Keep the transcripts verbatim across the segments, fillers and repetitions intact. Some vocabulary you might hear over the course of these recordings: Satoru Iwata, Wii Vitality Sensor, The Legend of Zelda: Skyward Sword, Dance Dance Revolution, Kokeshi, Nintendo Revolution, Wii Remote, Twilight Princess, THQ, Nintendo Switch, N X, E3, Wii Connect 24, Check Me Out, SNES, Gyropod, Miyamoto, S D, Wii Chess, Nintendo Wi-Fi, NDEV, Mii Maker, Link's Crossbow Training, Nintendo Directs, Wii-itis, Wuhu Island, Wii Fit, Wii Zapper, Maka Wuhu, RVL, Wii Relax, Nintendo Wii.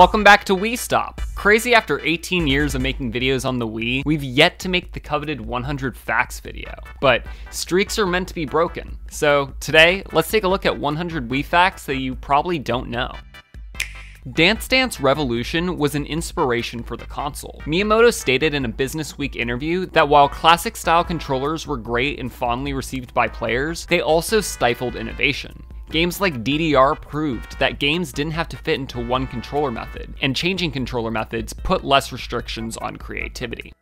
Welcome back to Wii Stop. Crazy after eighteen years of making videos on the Wii, we've yet to make the coveted one hundred facts video, but streaks are meant to be broken. So today, let's take a look at one hundred Wii facts that you probably don't know. Dance Dance Revolution was an inspiration for the console. Miyamoto stated in a Business Week interview that while classic style controllers were great and fondly received by players, they also stifled innovation. Games like D D R proved that games didn't have to fit into one controller method, and changing controller methods put less restrictions on creativity.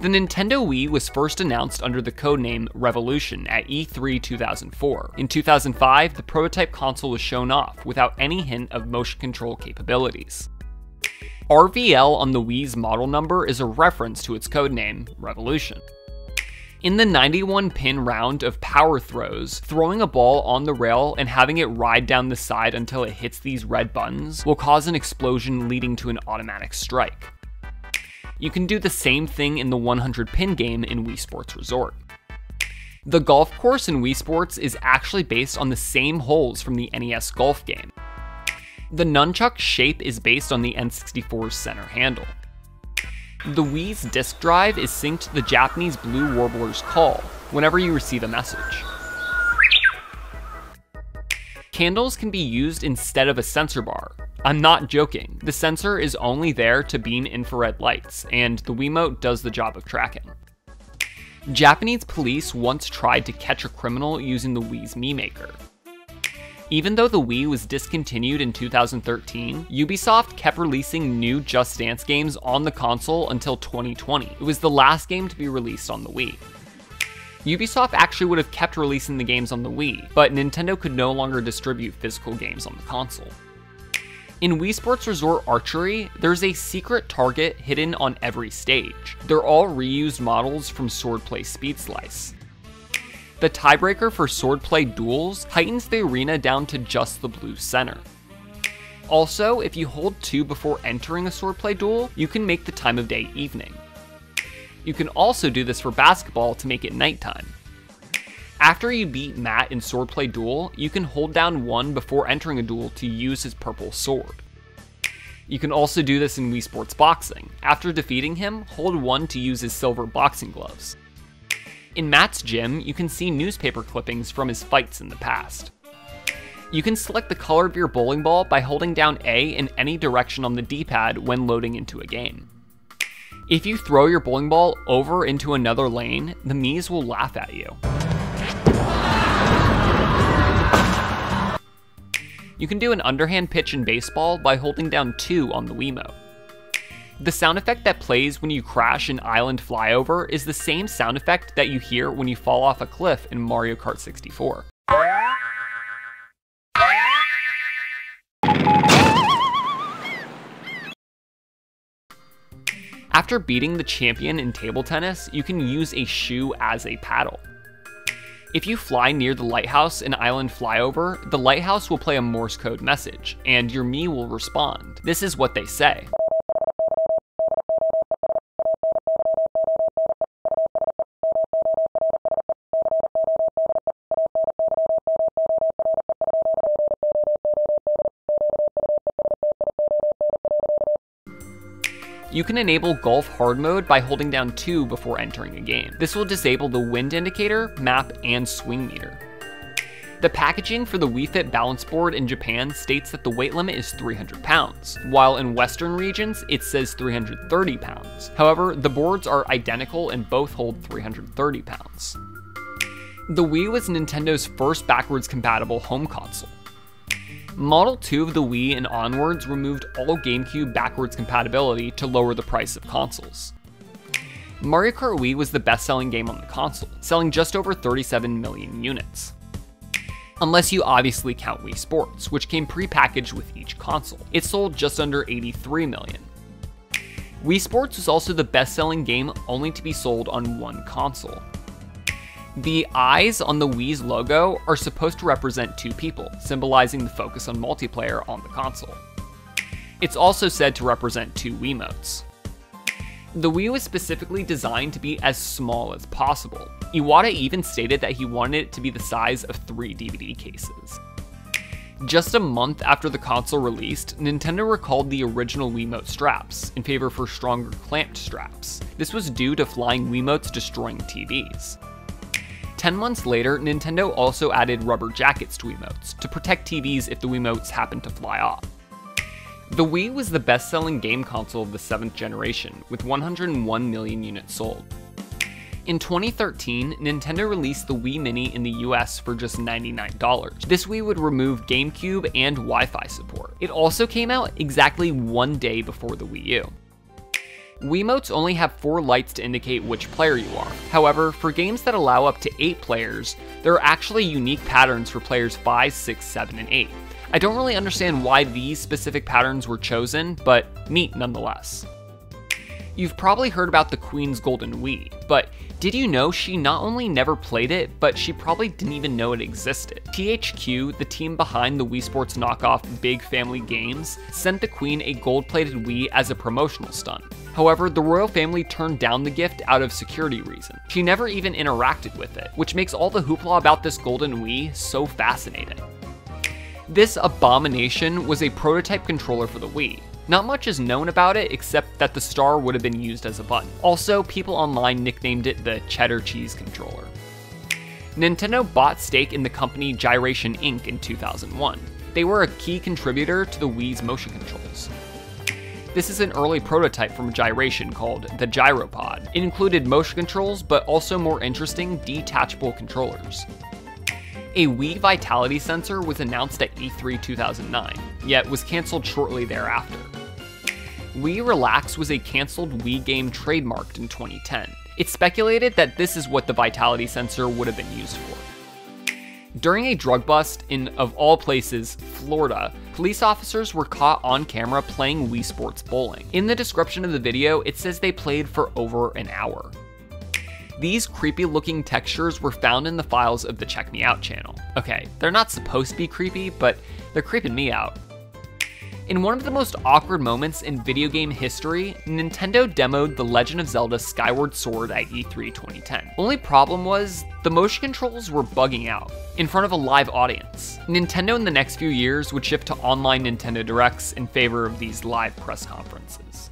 The Nintendo Wii was first announced under the codename Revolution at E three two thousand four. In two thousand five, the prototype console was shown off without any hint of motion control capabilities. R V L on the Wii's model number is a reference to its codename Revolution. In the ninety-one pin round of power throws, throwing a ball on the rail and having it ride down the side until it hits these red buttons will cause an explosion leading to an automatic strike. You can do the same thing in the one hundred pin game in Wii Sports Resort. The golf course in Wii Sports is actually based on the same holes from the N E S golf game. The nunchuck shape is based on the N sixty-four's center handle. The Wii's disk drive is synced to the Japanese blue warbler's call whenever you receive a message. Candles can be used instead of a sensor bar. I'm not joking, the sensor is only there to beam infrared lights, and the Wiimote does the job of tracking. Japanese police once tried to catch a criminal using the Wii's Mii Maker. Even though the Wii was discontinued in two thousand thirteen, Ubisoft kept releasing new Just Dance games on the console until twenty twenty. It was the last game to be released on the Wii. Ubisoft actually would have kept releasing the games on the Wii, but Nintendo could no longer distribute physical games on the console. In Wii Sports Resort Archery, there's a secret target hidden on every stage. They're all reused models from Swordplay Speed Slice. The tiebreaker for swordplay duels tightens the arena down to just the blue center. Also, if you hold two before entering a swordplay duel, you can make the time of day evening. You can also do this for basketball to make it nighttime. After you beat Matt in swordplay duel, you can hold down one before entering a duel to use his purple sword. You can also do this in Wii Sports Boxing. After defeating him, hold one to use his silver boxing gloves. In Matt's gym, you can see newspaper clippings from his fights in the past. You can select the color of your bowling ball by holding down A in any direction on the D-pad when loading into a game. If you throw your bowling ball over into another lane, the Miis will laugh at you. You can do an underhand pitch in baseball by holding down two on the Wiimote. The sound effect that plays when you crash in Island Flyover is the same sound effect that you hear when you fall off a cliff in Mario Kart sixty-four. After beating the champion in table tennis, you can use a shoe as a paddle. If you fly near the lighthouse in Island Flyover, the lighthouse will play a Morse code message, and your Mii will respond. This is what they say. You can enable Golf Hard Mode by holding down two before entering a game. This will disable the wind indicator, map, and swing meter. The packaging for the Wii Fit balance board in Japan states that the weight limit is three hundred pounds, while in Western regions it says three hundred thirty pounds. However, the boards are identical and both hold three hundred thirty pounds. The Wii was Nintendo's first backwards compatible home console. Model two of the Wii and onwards removed all GameCube backwards compatibility to lower the price of consoles. Mario Kart Wii was the best-selling game on the console, selling just over thirty-seven million units. Unless you obviously count Wii Sports, which came pre-packaged with each console. It sold just under eighty-three million. Wii Sports was also the best-selling game only to be sold on one console. The eyes on the Wii's logo are supposed to represent two people, symbolizing the focus on multiplayer on the console. It's also said to represent two Wiimotes. The Wii was specifically designed to be as small as possible. Iwata even stated that he wanted it to be the size of three D V D cases. Just a month after the console released, Nintendo recalled the original Wiimote straps, in favor for stronger clamped straps. This was due to flying Wiimotes destroying T Vs. Ten months later, Nintendo also added rubber jackets to Wiimotes, to protect T Vs if the Wiimotes happened to fly off. The Wii was the best-selling game console of the seventh generation, with one hundred one million units sold. In twenty thirteen, Nintendo released the Wii Mini in the U S for just ninety-nine dollars. This Wii would remove GameCube and Wi-Fi support. It also came out exactly one day before the Wii U. Wiimotes only have four lights to indicate which player you are. However, for games that allow up to eight players, there are actually unique patterns for players five, six, seven, and eight. I don't really understand why these specific patterns were chosen, but neat nonetheless. You've probably heard about the Queen's Golden Wii, but did you know she not only never played it, but she probably didn't even know it existed? T H Q, the team behind the Wii Sports knockoff Big Family Games, sent the Queen a gold-plated Wii as a promotional stunt. However, the royal family turned down the gift out of security reasons. She never even interacted with it, which makes all the hoopla about this Golden Wii so fascinating. This abomination was a prototype controller for the Wii. Not much is known about it except that the star would have been used as a button. Also, people online nicknamed it the cheddar cheese controller. Nintendo bought stake in the company Gyration Incorporated in two thousand one. They were a key contributor to the Wii's motion controls. This is an early prototype from Gyration called the Gyropod. It included motion controls, but also more interesting detachable controllers. A Wii Vitality Sensor was announced at E three two thousand nine, yet was cancelled shortly thereafter. Wii Relax was a cancelled Wii game trademarked in twenty ten. It's speculated that this is what the Vitality Sensor would have been used for. During a drug bust in, of all places, Florida, police officers were caught on camera playing Wii Sports bowling. In the description of the video, it says they played for over an hour. These creepy-looking textures were found in the files of the Check Me Out channel. Okay, they're not supposed to be creepy, but they're creeping me out. In one of the most awkward moments in video game history, Nintendo demoed The Legend of Zelda: Skyward Sword at E three twenty ten. Only problem was, the motion controls were bugging out, in front of a live audience. Nintendo in the next few years would shift to online Nintendo Directs in favor of these live press conferences.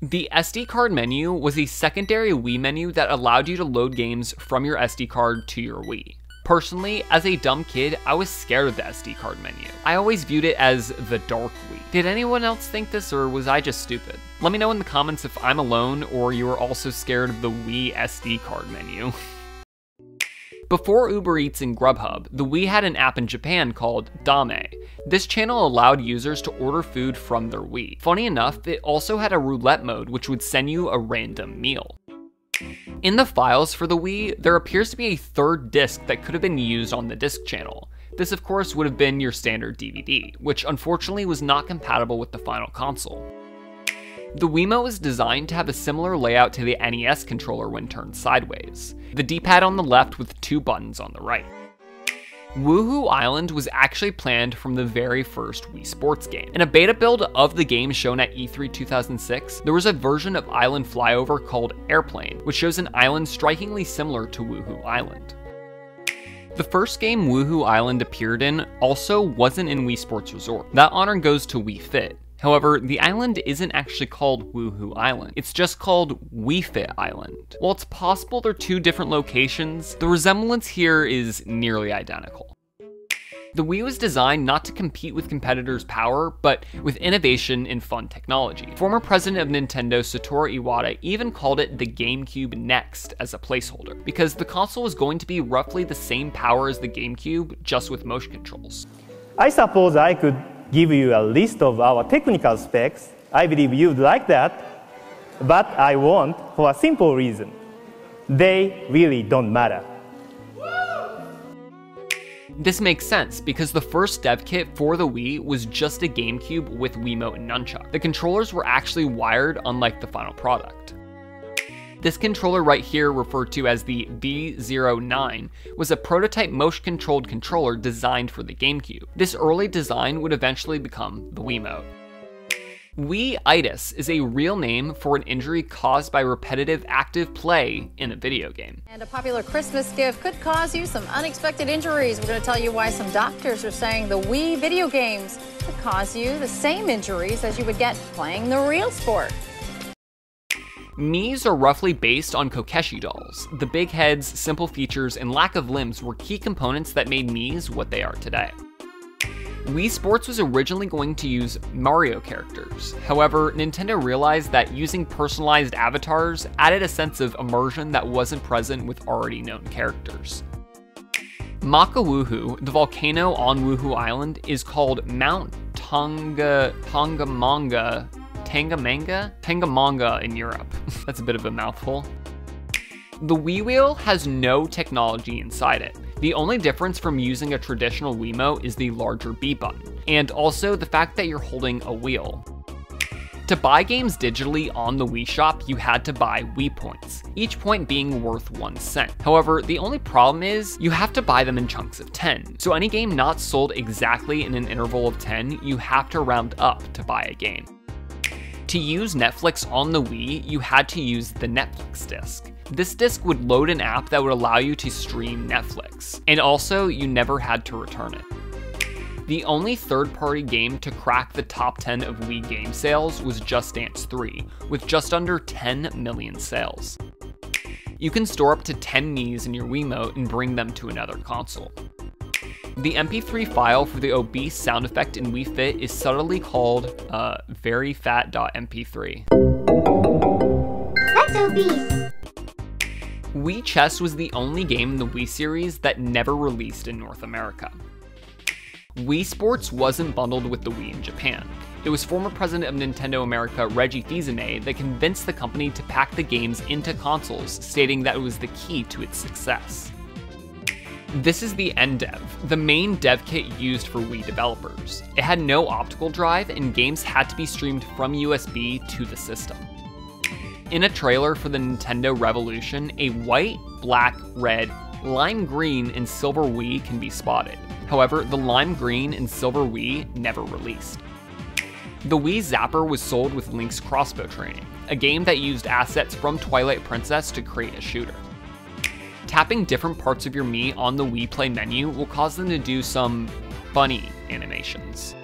The S D card menu was a secondary Wii menu that allowed you to load games from your S D card to your Wii. Personally, as a dumb kid, I was scared of the S D card menu. I always viewed it as the dark Wii. Did anyone else think this, or was I just stupid? Let me know in the comments if I'm alone or you are also scared of the Wii S D card menu. Before Uber Eats and Grubhub, the Wii had an app in Japan called Dame. This channel allowed users to order food from their Wii. Funny enough, it also had a roulette mode which would send you a random meal. In the files for the Wii, there appears to be a third disc that could have been used on the disc channel. This of course would have been your standard D V D, which unfortunately was not compatible with the final console. The Wiimote was designed to have a similar layout to the N E S controller when turned sideways, the D-pad on the left with two buttons on the right. Wuhu Island was actually planned from the very first Wii Sports game. In a beta build of the game shown at E three two thousand six, there was a version of Island Flyover called Airplane, which shows an island strikingly similar to Wuhu Island. The first game Wuhu Island appeared in also wasn't in Wii Sports Resort. That honor goes to Wii Fit. However, the island isn't actually called Wuhu Island, it's just called Wii Fit Island. While it's possible they're two different locations, the resemblance here is nearly identical. The Wii was designed not to compete with competitors' power, but with innovation and fun technology. Former president of Nintendo Satoru Iwata even called it the GameCube Next as a placeholder, because the console was going to be roughly the same power as the GameCube, just with motion controls. I suppose I could give you a list of our technical specs. I believe you'd like that, but I won't for a simple reason. They really don't matter. This makes sense because the first dev kit for the Wii was just a GameCube with Wiimote and Nunchuck. The controllers were actually wired, unlike the final product. This controller right here, referred to as the V zero nine, was a prototype motion-controlled controller designed for the GameCube. This early design would eventually become the Wiimote. Wii-itis is a real name for an injury caused by repetitive active play in a video game. And a popular Christmas gift could cause you some unexpected injuries. We're going to tell you why some doctors are saying the Wii video games could cause you the same injuries as you would get playing the real sport. Miis are roughly based on Kokeshi dolls. The big heads, simple features, and lack of limbs were key components that made Miis what they are today. Wii Sports was originally going to use Mario characters. However, Nintendo realized that using personalized avatars added a sense of immersion that wasn't present with already known characters. Maka Wuhu, the volcano on Wuhu Island, is called Mount Tonga Tangamanga Tangamanga? Tangamanga in Europe. That's a bit of a mouthful. The Wii Wheel has no technology inside it. The only difference from using a traditional Wiimote is the larger B button, and also the fact that you're holding a wheel. To buy games digitally on the Wii Shop, you had to buy Wii points, each point being worth one cent. However, the only problem is you have to buy them in chunks of ten. So any game not sold exactly in an interval of ten, you have to round up to buy a game. To use Netflix on the Wii, you had to use the Netflix disc. This disc would load an app that would allow you to stream Netflix, and also you never had to return it. The only third-party game to crack the top ten of Wii game sales was Just Dance three, with just under ten million sales. You can store up to ten Miis in your Wiimote and bring them to another console. The M P three file for the obese sound effect in Wii Fit is subtly called uh, very fat dot M P three. That's obese! Wii Chess was the only game in the Wii series that never released in North America. Wii Sports wasn't bundled with the Wii in Japan. It was former president of Nintendo America Reggie Fils-Aimé that convinced the company to pack the games into consoles, stating that it was the key to its success. This is the N dev, the main dev kit used for Wii developers. It had no optical drive, and games had to be streamed from U S B to the system. In a trailer for the Nintendo Revolution, a white, black, red, lime green, and silver Wii can be spotted. However, the lime green and silver Wii never released. The Wii Zapper was sold with Link's Crossbow Training, a game that used assets from Twilight Princess to create a shooter. Tapping different parts of your Mii on the Wii Play menu will cause them to do some funny animations.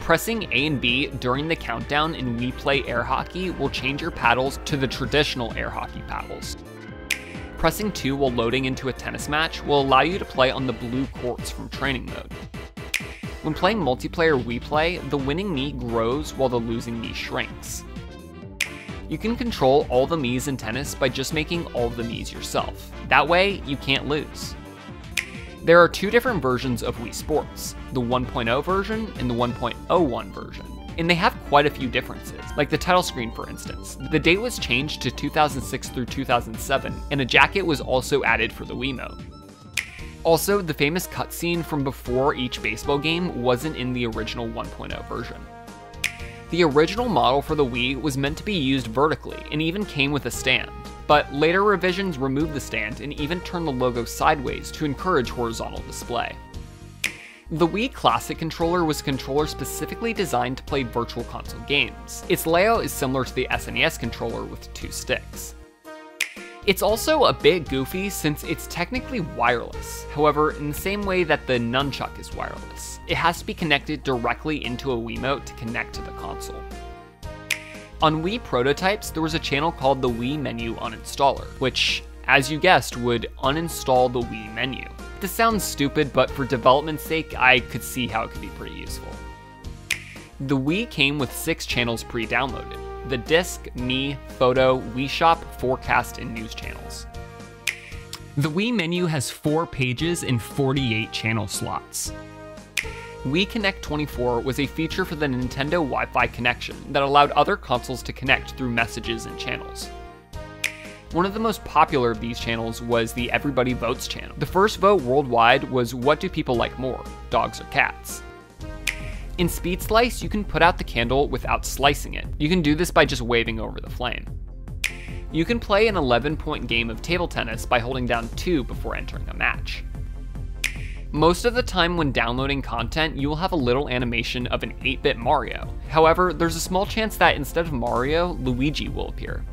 Pressing A and B during the countdown in Wii Play air hockey will change your paddles to the traditional air hockey paddles. Pressing two while loading into a tennis match will allow you to play on the blue courts from training mode. When playing multiplayer Wii Play, the winning Mii grows while the losing Mii shrinks. You can control all the Miis in tennis by just making all the Miis yourself. That way, you can't lose. There are two different versions of Wii Sports, the one point oh version and the one point oh one version, and they have quite a few differences, like the title screen for instance. The date was changed to two thousand six through two thousand seven, and a jacket was also added for the Wiimote. Also, the famous cutscene from before each baseball game wasn't in the original one point oh version. The original model for the Wii was meant to be used vertically, and even came with a stand. But later revisions removed the stand and even turned the logo sideways to encourage horizontal display. The Wii Classic controller was a controller specifically designed to play virtual console games. Its layout is similar to the S N E S controller with two sticks. It's also a bit goofy since it's technically wireless. However, in the same way that the nunchuck is wireless, it has to be connected directly into a Wiimote to connect to the console. On Wii prototypes, there was a channel called the Wii Menu Uninstaller, which, as you guessed, would uninstall the Wii menu. This sounds stupid, but for development's sake, I could see how it could be pretty useful. The Wii came with six channels pre-downloaded: the Disc, Mii, Photo, Wii Shop, Forecast, and News channels. The Wii menu has four pages and forty-eight channel slots. Wii Connect twenty-four was a feature for the Nintendo Wi-Fi connection that allowed other consoles to connect through messages and channels. One of the most popular of these channels was the Everybody Votes channel. The first vote worldwide was what do people like more, dogs or cats? In Speed Slice, you can put out the candle without slicing it. You can do this by just waving over the flame. You can play an eleven point game of table tennis by holding down two before entering a match. Most of the time when downloading content, you will have a little animation of an eight-bit Mario. However, there's a small chance that instead of Mario, Luigi will appear.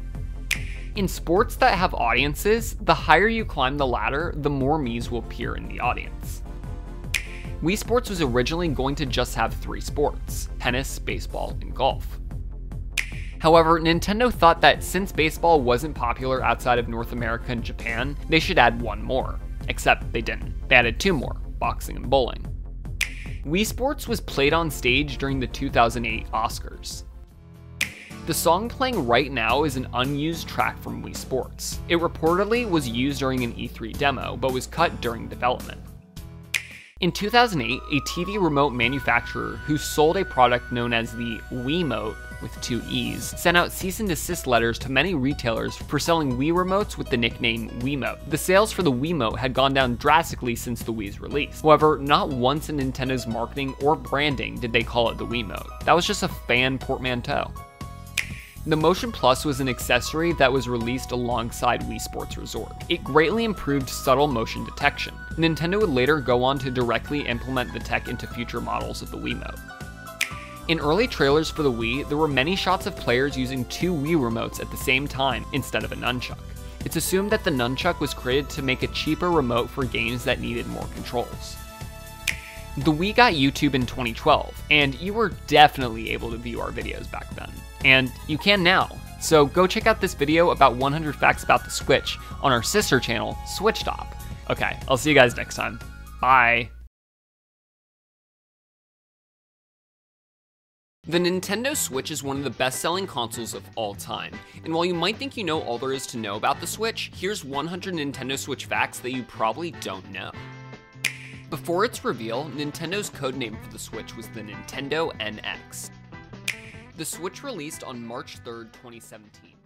In sports that have audiences, the higher you climb the ladder, the more Miis will appear in the audience. Wii Sports was originally going to just have three sports: tennis, baseball, and golf. However, Nintendo thought that since baseball wasn't popular outside of North America and Japan, they should add one more. Except they didn't. They added two more: boxing and bowling. Wii Sports was played on stage during the two thousand eight Oscars. The song playing right now is an unused track from Wii Sports. It reportedly was used during an E three demo, but was cut during development. In two thousand eight, a T V remote manufacturer who sold a product known as the Wii Remote, with two E's, sent out cease and desist letters to many retailers for selling Wii Remotes with the nickname Wiimote. The sales for the Wiimote had gone down drastically since the Wii's release. However, not once in Nintendo's marketing or branding did they call it the Wiimote. That was just a fan portmanteau. The Motion Plus was an accessory that was released alongside Wii Sports Resort. It greatly improved subtle motion detection. Nintendo would later go on to directly implement the tech into future models of the Wiimote. In early trailers for the Wii, there were many shots of players using two Wii remotes at the same time instead of a nunchuck. It's assumed that the nunchuck was created to make a cheaper remote for games that needed more controls. The Wii got YouTube in twenty twelve, and you were definitely able to view our videos back then. And you can now. So go check out this video about one hundred facts about the Switch on our sister channel, Switched Op. Okay, I'll see you guys next time. Bye. The Nintendo Switch is one of the best-selling consoles of all time, and while you might think you know all there is to know about the Switch, here's one hundred Nintendo Switch facts that you probably don't know. Before its reveal, Nintendo's codename for the Switch was the Nintendo N X. The Switch released on March third, twenty seventeen.